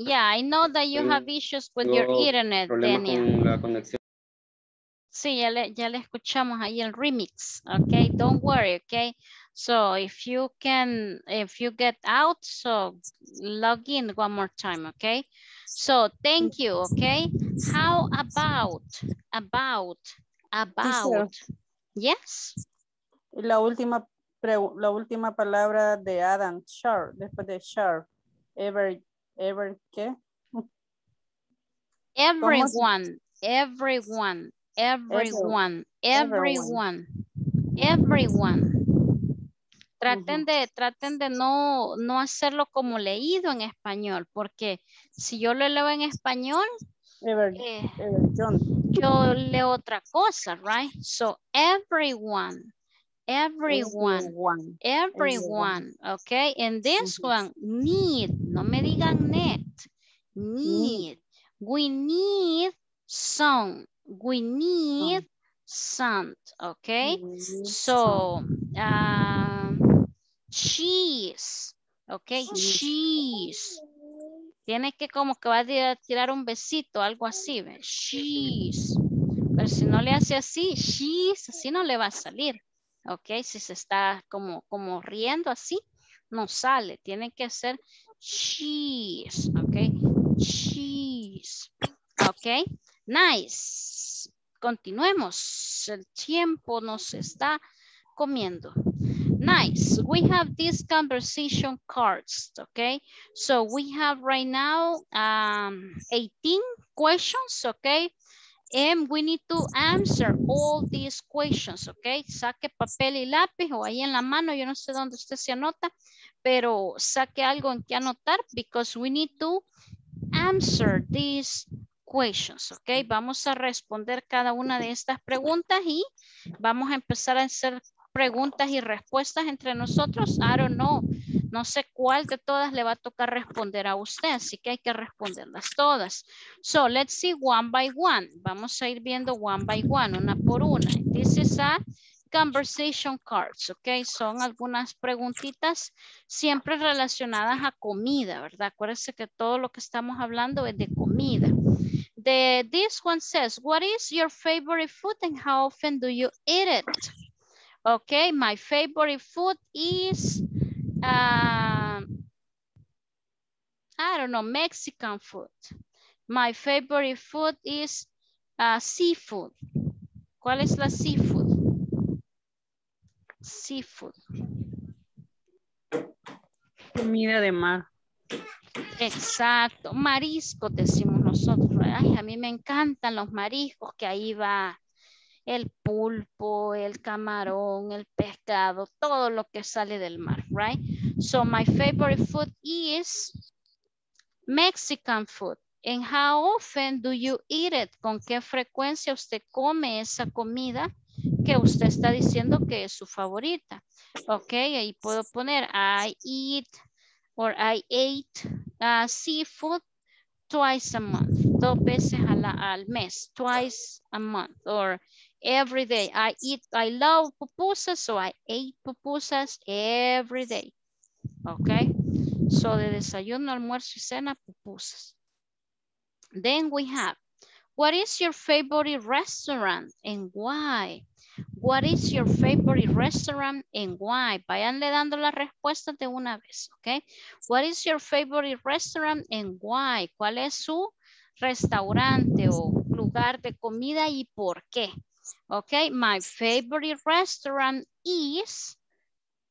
Yeah, I know that you have issues with your internet, Daniel. Sí, ya le escuchamos ahí el remix. Okay, don't worry, okay? So if you get out, so log in one more time, okay? So thank you, okay? How about, yes? La última palabra de Adam, sure, después de sure, ¿qué? Everyone. Traten de no hacerlo como leído en español, porque si yo lo leo en español, yo leo otra cosa, right? So everyone, okay? And this one, need, no me digan net, need. We need some, okay? So, cheese, okay? Cheese. Tienes que como que vas a tirar un besito, algo así, ¿ves? Cheese. Pero si no le hace así, cheese, así no le va a salir. Ok, si se está como riendo así, no sale. Tienen que hacer cheese, ok, cheese. Ok, nice. Continuemos. El tiempo nos está comiendo. Nice. We have these conversation cards, okay? So we have right now 18 questions, okay? And we need to answer all these questions, okay? Saque papel y lápiz o ahí en la mano. Yo no sé dónde usted se anota, pero saque algo en que anotar because we need to answer these questions, okay? Vamos a responder cada una de estas preguntas y vamos a empezar a hacer preguntas y respuestas entre nosotros. I don't know. No sé cuál de todas le va a tocar responder a usted, así que hay que responderlas todas. So, let's see one by one. Vamos a ir viendo one by one, una por una. This is a conversation cards, ok. Son algunas preguntitas siempre relacionadas a comida, ¿verdad? Acuérdense que todo lo que estamos hablando es de comida. This one says, what is your favorite food and how often do you eat it? Okay, my favorite food is, I don't know, Mexican food. My favorite food is seafood. ¿Cuál es la seafood? Seafood. Comida de mar. Exacto, marisco decimos nosotros. Ay, a mí me encantan los mariscos, que ahí va el pulpo, el camarón, el pescado, todo lo que sale del mar, right? So my favorite food is Mexican food. And how often do you eat it? ¿Con qué frecuencia usted come esa comida que usted está diciendo que es su favorita? Ok, ahí puedo poner I eat or I ate seafood twice a month. Dos veces al mes. Twice a month or every day. I love pupusas, so I ate pupusas every day. Ok, so de desayuno, almuerzo y cena, pupusas. Then we have, what is your favorite restaurant and why? What is your favorite restaurant and why? Vayanle dando las respuestas de una vez, ¿ok? What is your favorite restaurant and why? ¿Cuál es su restaurante o lugar de comida y por qué? ¿Ok? My favorite restaurant is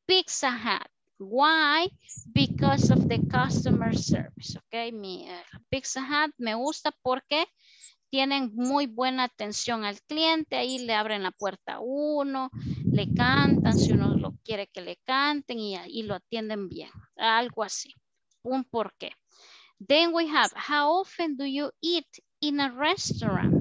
Pizza Hut. Why? Because of the customer service, okay? Mi Pizza Hut me gusta porque tienen muy buena atención al cliente, ahí le abren la puerta a uno, le cantan, si uno lo quiere que le canten y lo atienden bien, algo así, un porqué. Then we have, how often do you eat in a restaurant?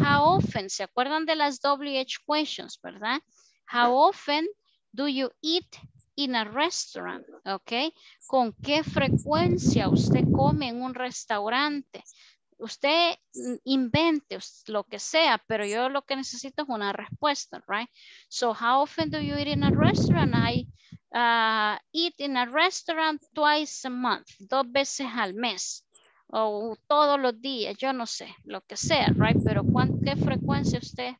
How often, ¿se acuerdan de las WH questions, verdad? How often do you eat in a restaurant, ok? ¿Con qué frecuencia usted come en un restaurante? Usted invente lo que sea, pero yo lo que necesito es una respuesta, right? So, how often do you eat in a restaurant? I eat in a restaurant twice a month, dos veces al mes, o todos los días, yo no sé, lo que sea, right? Pero ¿con qué frecuencia usted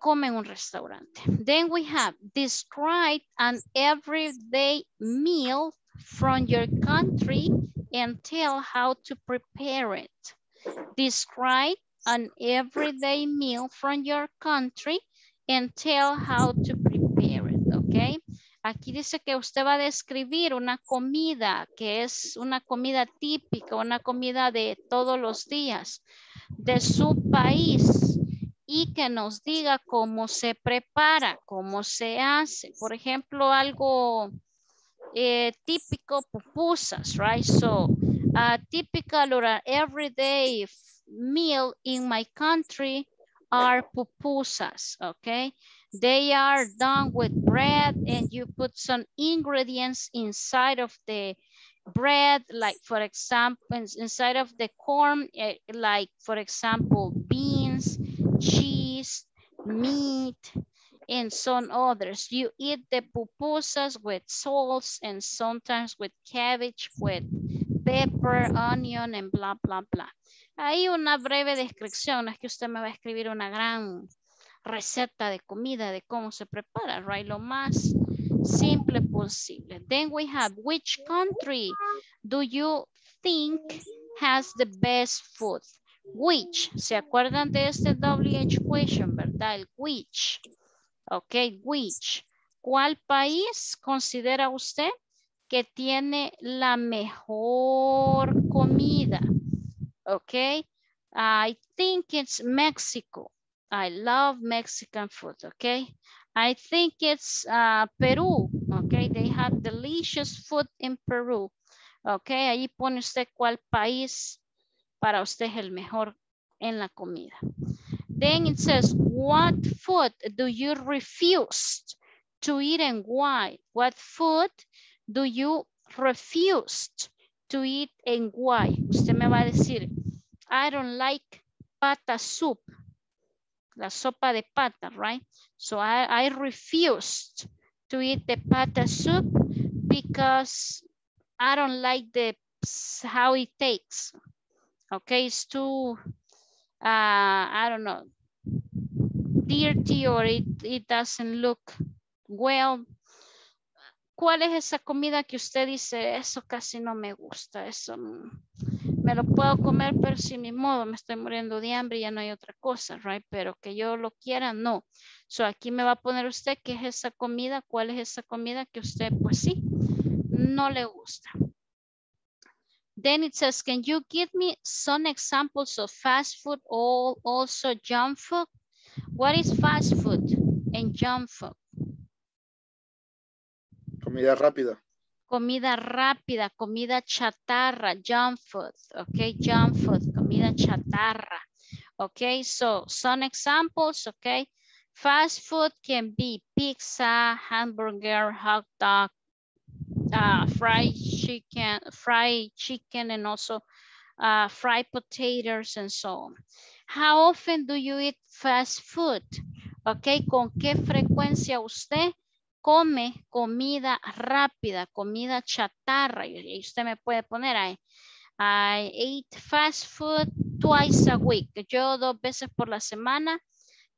come en un restaurante? Then we have, describe an everyday meal from your country and tell how to prepare it. Describe an everyday meal from your country and tell how to prepare it, okay? Aquí dice que usted va a describir una comida que es una comida típica, una comida de todos los días de su país, y que nos diga cómo se prepara, cómo se hace. Por ejemplo, algo típico, pupusas, right? So, a typical or an everyday meal in my country are pupusas, okay? They are done with bread and you put some ingredients inside of the bread, like for example, inside of the corn, like for example, beans, cheese, meat, and some others. You eat the pupusas with salts and sometimes with cabbage, with pepper, onion, and blah, blah, blah. Hay una breve descripción, no es que usted me va a escribir una gran receta de comida, de cómo se prepara, right? Lo más simple posible. Then we have, which country do you think has the best food? Which, ¿se acuerdan de este WH question, verdad? El which, ok, which. ¿Cuál país considera usted que tiene la mejor comida? Ok, I think it's Mexico. I love Mexican food, ok. I think it's Peru, ok. They have delicious food in Peru, ok. Ahí pone usted cuál país para usted es el mejor en la comida. Then it says, what food do you refuse to eat and why? What food do you refuse to eat and why? Usted me va a decir, I don't like pata soup, la sopa de pata, right? So I refuse to eat the pata soup because I don't like how it tastes. Okay, it's too, I don't know, dirty or it doesn't look well. ¿Cuál es esa comida que usted dice, eso casi no me gusta, eso me lo puedo comer, pero sin mi modo, me estoy muriendo de hambre y ya no hay otra cosa, right? Pero que yo lo quiera, no. So aquí me va a poner usted qué es esa comida, cuál es esa comida que usted, pues sí, no le gusta. Then it says, can you give me some examples of fast food or also junk food? What is fast food and junk food? Comida rápida. Comida rápida, comida chatarra, junk food, okay, junk food, comida chatarra, okay, so some examples, okay, fast food can be pizza, hamburger, hot dog, fried chicken, and also fried potatoes and so on. How often do you eat fast food? Okay, ¿con qué frecuencia usted come comida rápida, comida chatarra? Y usted me puede poner ahí, I eat fast food twice a week. Yo 2 veces por la semana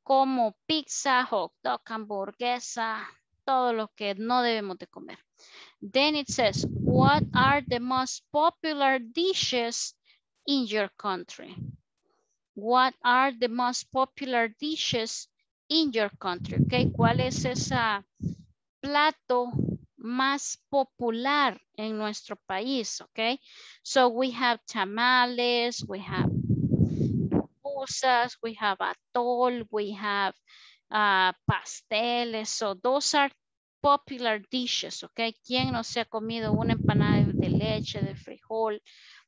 como pizza, hot dog, hamburguesa, todo lo que no debemos de comer. Then it says, what are the most popular dishes in your country? What are the most popular dishes in your country? Okay, ¿cuál es esa plato más popular en nuestro país? Okay, so we have tamales, we have pupusas, we have atol, we have pasteles. So those are popular dishes. Okay, ¿quién no se ha comido una empanada de leche, de frijol,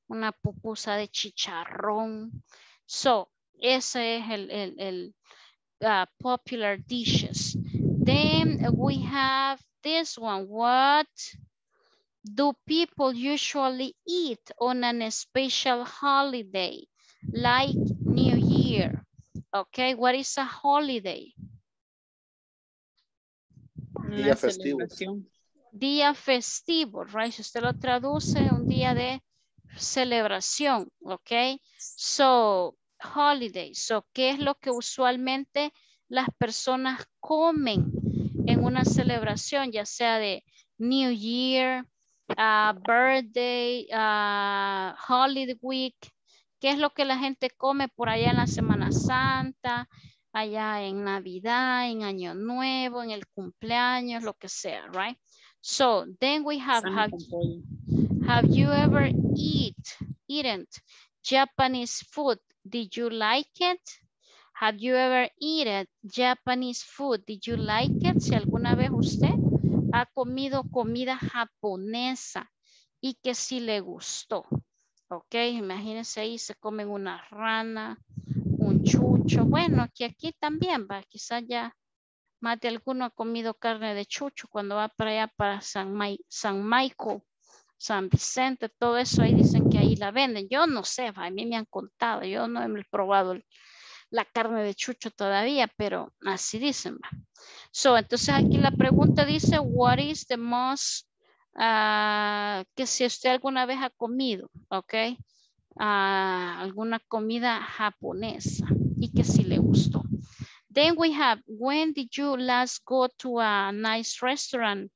una pupusa de chicharrón? So ese es el popular dishes. Then we have this one. What do people usually eat on a special holiday, like New Year? Okay, what is a holiday? Día festivo. Día festivo, right? Si usted lo traduce, un día de celebración, okay? So, holiday. So, ¿qué es lo que usualmente las personas comen en una celebración, ya sea de New Year, birthday, holiday week? ¿Qué es lo que la gente come por allá en la Semana Santa, allá en Navidad, en Año Nuevo, en el cumpleaños, lo que sea, right? So, then we have you ever eaten Japanese food? Did you like it? Have you ever eaten Japanese food? Did you like it? Si alguna vez usted ha comido comida japonesa y que sí le gustó. Ok, imagínense ahí se comen una rana, un chucho. Bueno, aquí también va. Quizás ya más de alguno ha comido carne de chucho cuando va para allá, para San Michael, San Vicente, todo eso. Ahí dicen que ahí la venden. Yo no sé, a mí me han contado. Yo no he probado la carne de chucho todavía, pero así dicen. So, entonces aquí la pregunta dice, what is the most, que si usted alguna vez ha comido, ok, alguna comida japonesa y que si le gustó. Then we have, when did you last go to a nice restaurant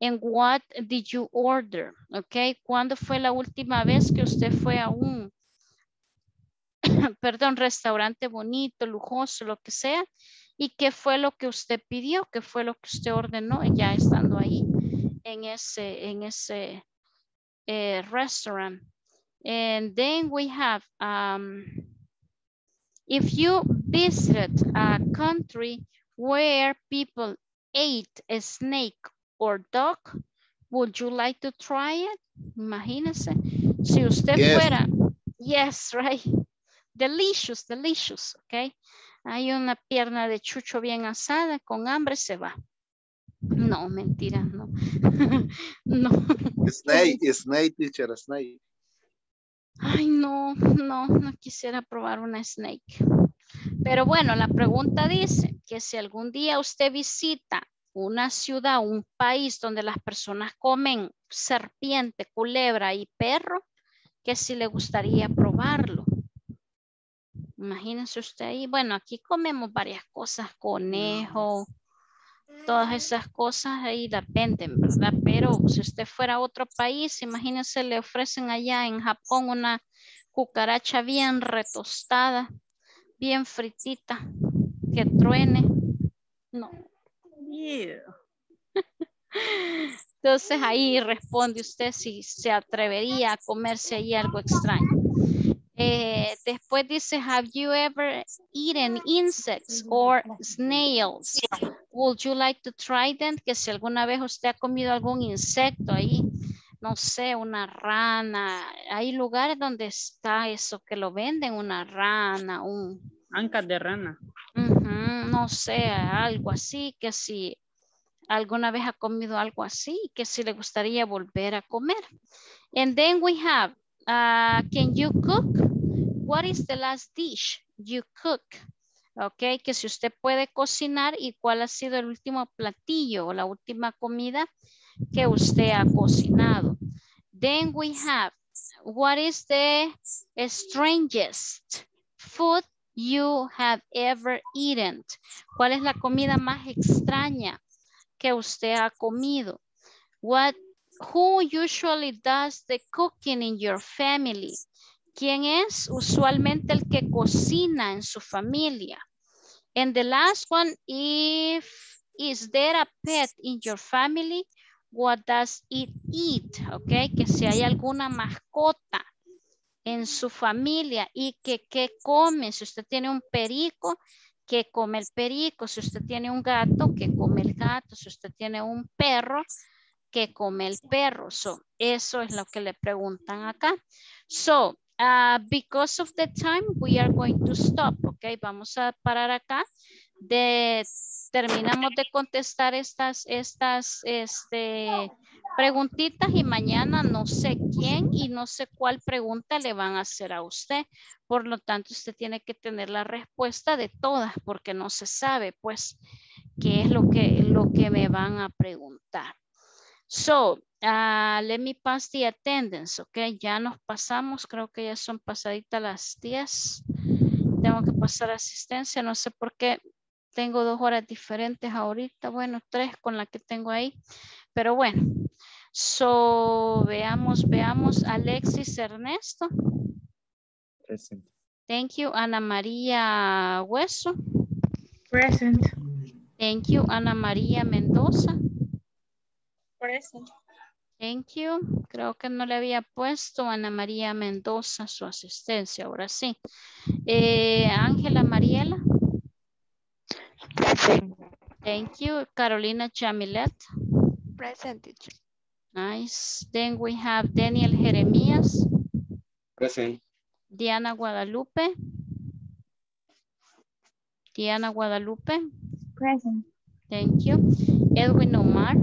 and what did you order? Ok, ¿cuándo fue la última vez que usted fue a un restaurante bonito, lujoso, lo que sea, y qué fue lo que usted pidió, qué fue lo que usted ordenó ya estando ahí en ese restaurant? And then we have, if you visited a country where people ate a snake or dog, would you like to try it? Imagínese, si usted fuera, yes, right, delicious, delicious, ok. Hay una pierna de chucho bien asada, con hambre se va. No, mentira, no. No. Snake, teacher, snake. Ay, no quisiera probar una snake. Pero bueno, la pregunta dice que si algún día usted visita una ciudad, un país donde las personas comen serpiente, culebra y perro, que si le gustaría probarlo. Imagínense usted ahí. Bueno, aquí comemos varias cosas, conejo, todas esas cosas ahí las venden, ¿verdad? Pero si usted fuera a otro país, imagínense, le ofrecen allá en Japón una cucaracha bien retostada, bien fritita, que truene. No. Yeah. Entonces ahí responde usted si se atrevería a comerse ahí algo extraño. Después dice, have you ever eaten insects or snails? Would you like to try them? Que si alguna vez usted ha comido algún insecto ahí, no sé, una rana. Hay lugares donde está eso que lo venden, una rana, un... ancas de rana. No sé, algo así, que si alguna vez ha comido algo así, que si le gustaría volver a comer. And then we have, can you cook? What is the last dish you cook? Ok, que si usted puede cocinar y cuál ha sido el último platillo o la última comida que usted ha cocinado. Then we have, what is the strangest food you have ever eaten? ¿Cuál es la comida más extraña que usted ha comido? Who usually does the cooking in your family? ¿Quién es usualmente el que cocina en su familia? And the last one, is there a pet in your family? What does it eat? Okay, que si hay alguna mascota en su familia y que qué come. Si usted tiene un perico, que come el perico. Si usted tiene un gato, que come el gato. Si usted tiene un perro, que come el perro. So, eso es lo que le preguntan acá. So, because of the time, we are going to stop. Ok, vamos a parar acá. Terminamos de contestar estas preguntitas y mañana no sé quién y no sé cuál pregunta le van a hacer a usted. Por lo tanto, usted tiene que tener la respuesta de todas porque no se sabe, pues, qué es lo que me van a preguntar. So, let me pass the attendance, ok. Ya nos pasamos, creo que ya son pasaditas las 10. Tengo que pasar asistencia, no sé por qué. Tengo 2 horas diferentes ahorita, bueno, 3 con la que tengo ahí, pero bueno. So, veamos, Alexis Ernesto. Present. Thank you, Ana María Hueso. Present. Thank you, Ana María Mendoza. Present. Thank you. Creo que no le había puesto a Ana María Mendoza su asistencia, ahora sí. Ángela Mariela. Present. Thank you. Carolina Chamilet. Present, teacher. Nice. Then we have Daniel Jeremías. Present. Diana Guadalupe. Present. Thank you. Edwin Omar.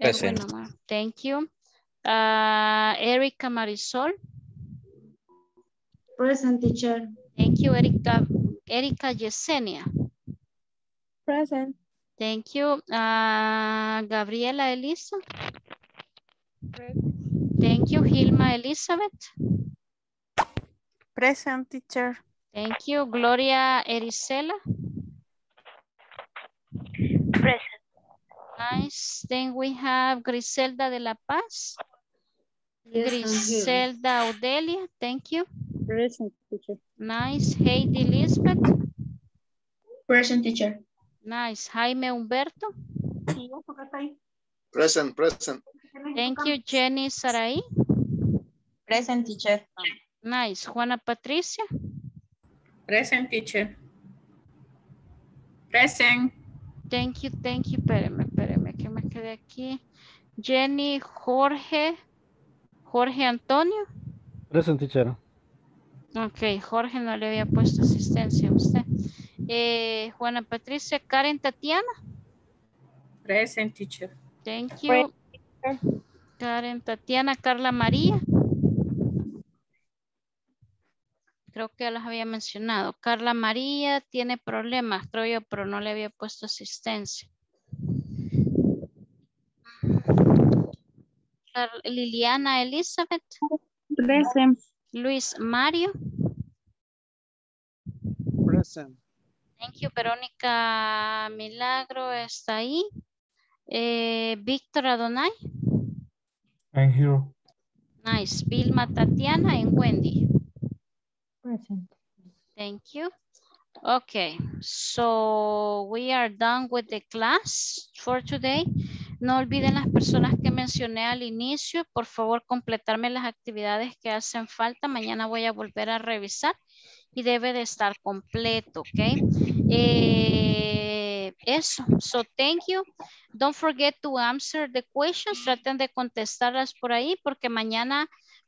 Present. Edwin Omar. Thank you. Erika Marisol. Present, teacher. Thank you, Erika Yesenia. Present. Thank you. Gabriela Elisa. Present. Thank you. Hilma Elizabeth. Present, teacher. Thank you. Gloria Ericela. Present. Nice. Then we have Griselda de la Paz. Yes, Griselda Audelia. Thank you. Present, teacher. Nice. Heidi Lisbeth. Present, teacher. Nice. Jaime Humberto. Present. Thank you. Jenny Sarai. Present, teacher. Nice. Juana Patricia. Present, teacher. Present. Thank you. Espérame, que me quedé aquí. Jenny Jorge Antonio. Present, teacher. Ok, Jorge no le había puesto asistencia a usted. Juana Patricia, Karen Tatiana. Present, teacher. Thank you. Karen Tatiana, Carla María. Creo que las había mencionado. Carla María tiene problemas, creo yo, pero no le había puesto asistencia. Liliana Elizabeth. Present. Luis Mario. person. Thank you, Verónica Milagro está ahí. Víctor Adonai. I'm here. Nice. Vilma, Tatiana and Wendy. Present. Thank you. Okay, so we are done with the class for today. No olviden las personas que mencioné al inicio, por favor completarme las actividades que hacen falta. Mañana voy a volver a revisar y debe de estar completo, ¿ok? Eso, so thank you. Don't forget to answer the questions. Traten de contestarlas por ahí porque mañana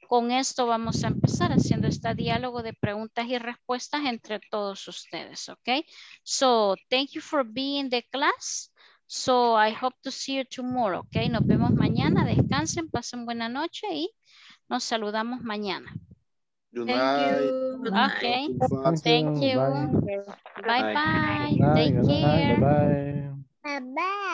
con esto vamos a empezar haciendo este diálogo de preguntas y respuestas entre todos ustedes, ¿ok? So thank you for being in the class. So I hope to see you tomorrow, ¿ok? Nos vemos mañana. Descansen, pasen buena noche y nos saludamos mañana. Good night. Okay. Thank you. Bye bye. Take care. Bye bye.